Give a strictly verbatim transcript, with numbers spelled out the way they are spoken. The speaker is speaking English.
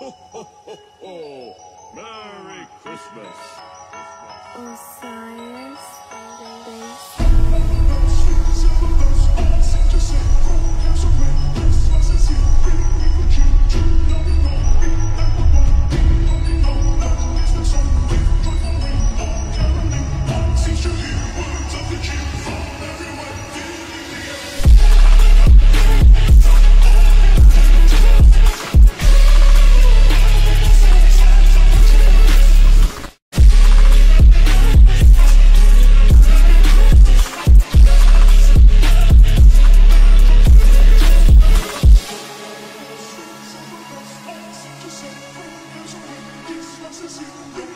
Ho, ho, ho, ho. Merry Christmas. Osiris, this is you.